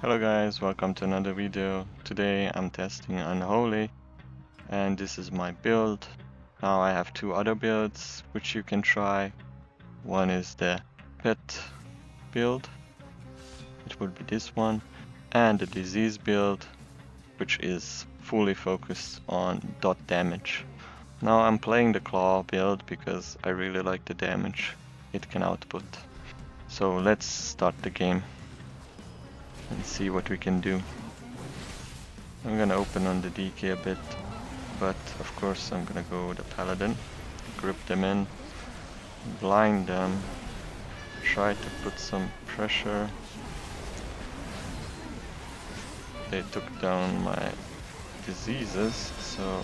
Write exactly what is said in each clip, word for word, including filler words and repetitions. Hello guys, welcome to another video. Today I'm testing Unholy and this is my build. Now I have two other builds which you can try. One is the pet build, it would be this one, and the disease build, which is fully focused on dot damage. Now I'm playing the claw build because I really like the damage it can output. So let's start the game and see what we can do. I'm gonna open on the D K a bit, but of course I'm gonna go with the paladin, grip them in, blind them, try to put some pressure. They took down my diseases, so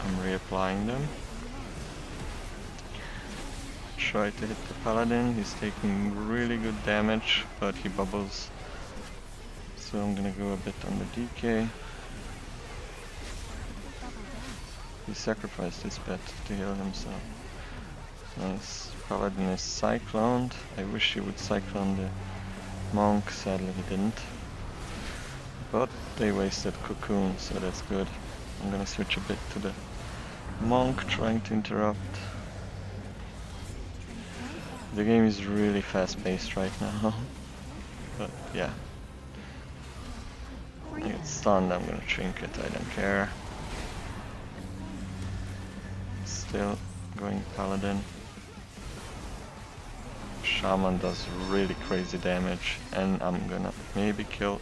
I'm reapplying them. Try to hit the paladin, he's taking really good damage, but he bubbles. So I'm gonna go a bit on the D K. He sacrificed his pet to heal himself. Nice. Paladin is cycloned. I wish he would cyclone the monk, sadly he didn't. But they wasted cocoon, so that's good. I'm gonna switch a bit to the monk, trying to interrupt. The game is really fast paced right now. But yeah. I get stunned, I'm gonna trinket, I don't care. Still going paladin. Shaman does really crazy damage and I'm gonna maybe kill.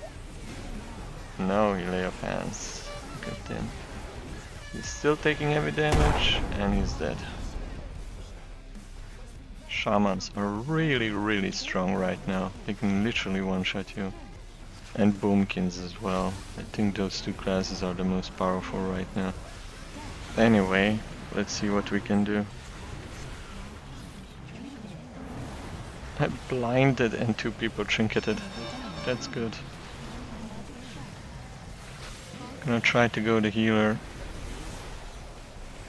No, he lay off hands. Good then. He's still taking heavy damage and he's dead. Shamans are really really strong right now. They can literally one-shot you. And boomkins as well. I think those two classes are the most powerful right now. Anyway, let's see what we can do. I blinded and two people trinketed. That's good. I'm gonna try to go the healer.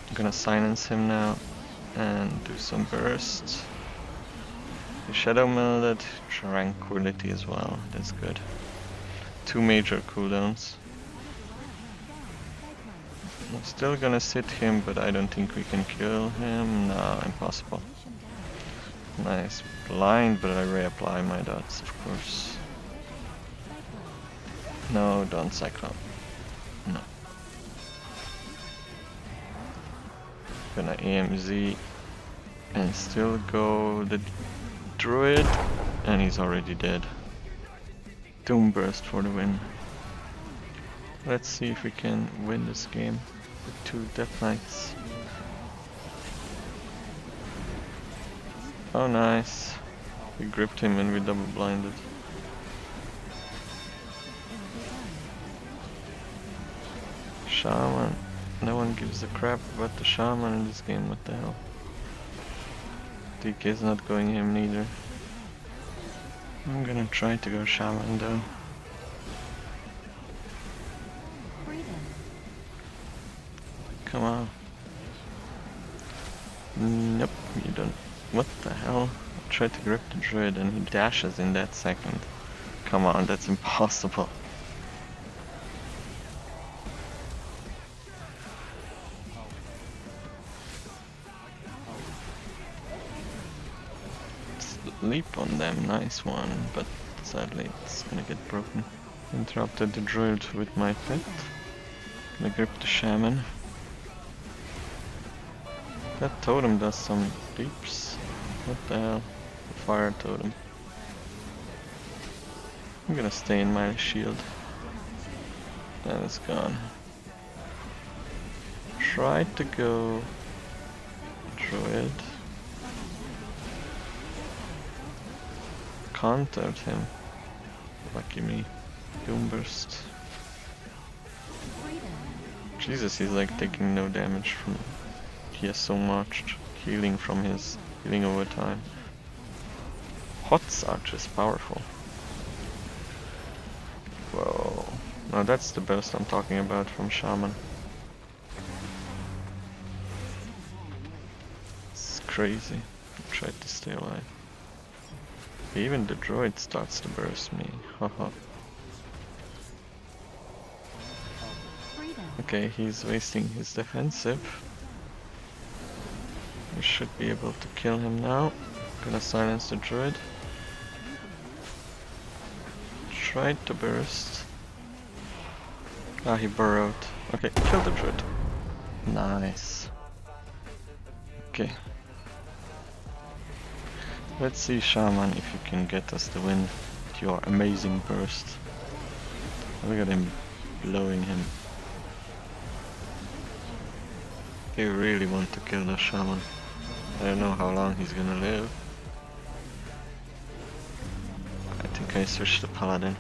I'm gonna silence him now and do some bursts. The shadow melded, tranquility as well. That's good. Two major cooldowns. I'm still gonna sit him, but I don't think we can kill him. No, impossible. Nice. Blind, but I reapply my dots, of course. No, don't cyclone. No. Gonna A M Z and still go the druid, and he's already dead. Doom burst for the win. Let's see if we can win this game with two Death Knights. Oh nice, we gripped him and we double blinded. Shaman, no one gives a crap about the shaman in this game, what the hell. D K's not going him neither. I'm gonna try to go shaman though. Come on. Nope, you don't. What the hell? I tried to grip the druid and he dashes in that second. Come on, that's impossible. Leap on them, nice one, but sadly it's gonna get broken. Interrupted the druid with my pet. Gonna grip the shaman. That totem does some leaps. What the hell? The fire totem. I'm gonna stay in my shield. That is gone. Try to go druid. Countered him. Lucky me. Doom burst. Jesus, he's like taking no damage from it. He has so much healing from his healing over time. Hots are just powerful. Whoa. Now that's the burst I'm talking about from Shaman. crazy. I tried to stay alive. Even the droid starts to burst me. Haha. Okay, he's wasting his defensive. We should be able to kill him now. I'm gonna silence the droid. Tried to burst. Ah, he burrowed. Okay, kill the droid. Nice. Okay. Let's see, Shaman, if you can get us the win with your amazing burst. Look at him blowing him. He really wants to kill the Shaman. I don't know how long he's gonna live. I think I switched to Paladin.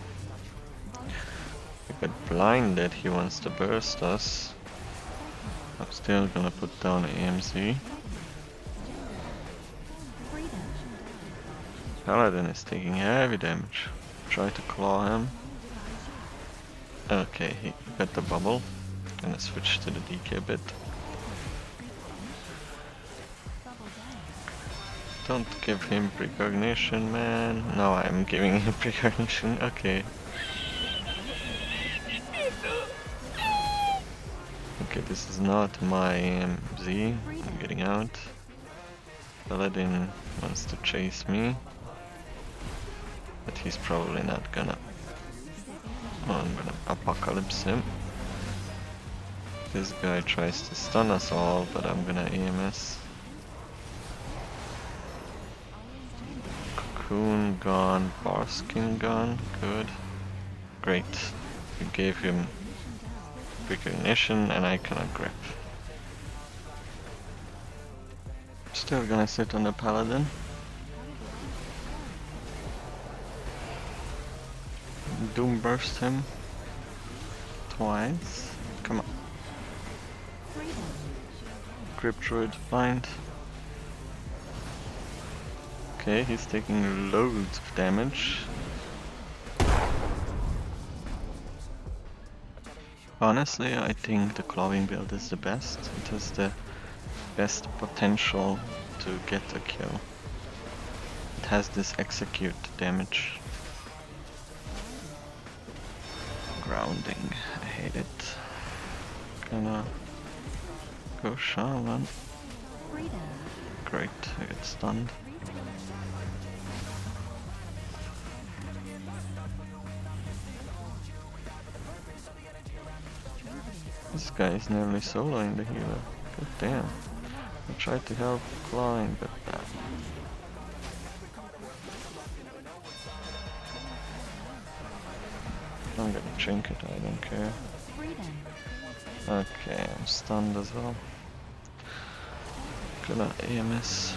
We got blinded, he wants to burst us. I'm still gonna put down the A M C. Paladin is taking heavy damage. Try to claw him. Okay, he got the bubble. Gonna switch to the D K a bit. Don't give him precognition, man. No, I'm giving him precognition. Okay. Okay, this is not my A M Z. I'm getting out. Paladin wants to chase me. But he's probably not gonna. Oh, I'm gonna apocalypse him. This guy tries to stun us all, but I'm gonna A M S. Cocoon gone, Barskin gone, good. Great. We gave him recognition and I cannot grip. Still gonna sit on the Paladin. Doom burst him twice. Come on. Grip Druid blind. Okay, he's taking loads of damage. Honestly, I think the clawing build is the best. It has the best potential to get a kill. It has this execute damage. Grounding, I hate it. Gonna go Shaman. Great, I get stunned. This guy is nearly soloing the healer. God damn. I tried to help clawing, but that. I'm gonna trinket, I don't care. Okay, I'm stunned as well. Gonna A M S.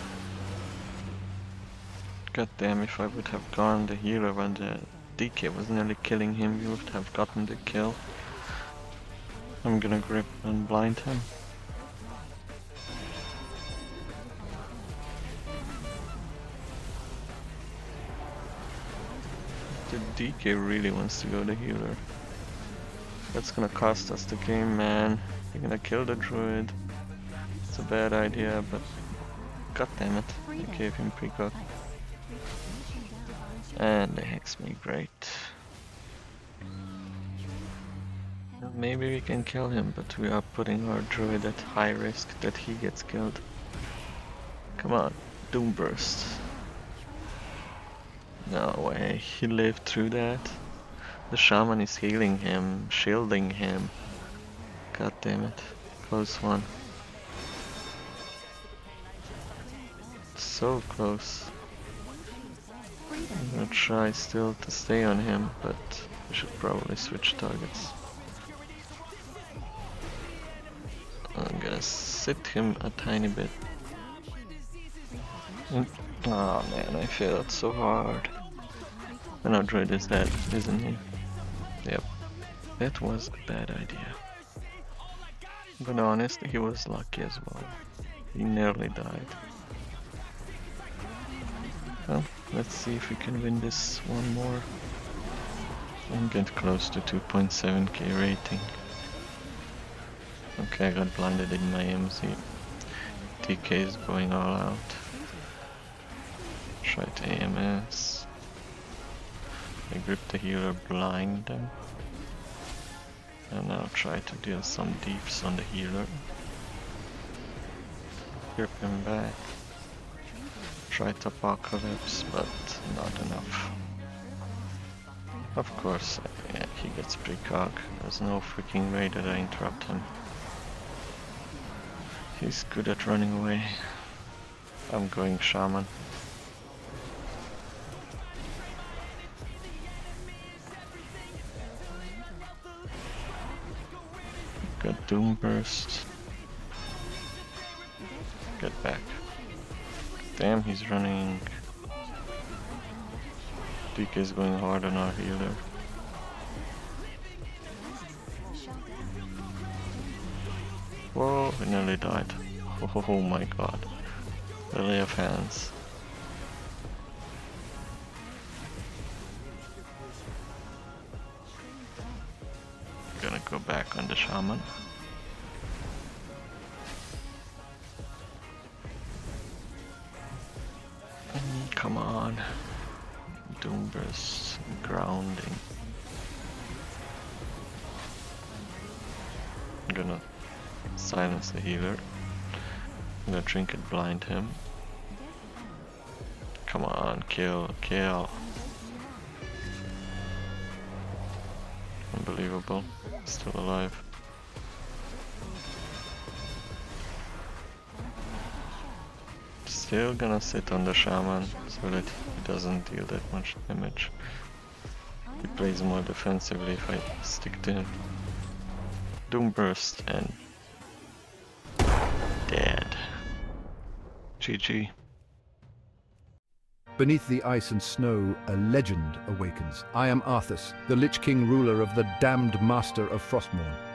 God damn, if I would have gone the healer when the D K was nearly killing him, we would have gotten the kill. I'm gonna grip and blind him. The D K really wants to go the healer. That's gonna cost us the game, man. You're gonna kill the druid. It's a bad idea, but god damn it, I gave him precog. And they hex me, great. Maybe we can kill him, but we are putting our druid at high risk that he gets killed. Come on, Doom Burst. No way, he lived through that. The shaman is healing him, shielding him. God damn it, close one. So close. I'm gonna try still to stay on him, but we should probably switch targets. I'm gonna sit him a tiny bit. Mm. Oh man, I failed so hard. And our droid is dead, isn't he? Yep. That was a bad idea. But honestly, he was lucky as well. He nearly died. Well, let's see if we can win this one more. And get close to two point seven K rating. Okay, I got blinded in my M C. T K is going all out. Tried A M S. I grip the healer, blind them. And now try to deal some deeps on the healer. Grip him back. Tried Apocalypse, but not enough. Of course, yeah, he gets precog. There's no freaking way that I interrupt him. He's good at running away. I'm going Shaman. Got Doom Burst. Get back. Damn, he's running. T K is going hard on our healer. Whoa, we nearly died. Oh, oh my god. The lay of hands. Gonna go back on the Shaman. Mm, come on. Doom Burst, grounding. I'm gonna silence the healer. I'm gonna trinket blind him. Come on, kill, kill. Unbelievable, still alive. Still gonna sit on the Shaman so that he doesn't deal that much damage. He plays more defensively if I stick to him. Doom Burst and dead. G G. Beneath the ice and snow, a legend awakens. I am Arthas, the Lich King ruler of the damned master of Frostmourne.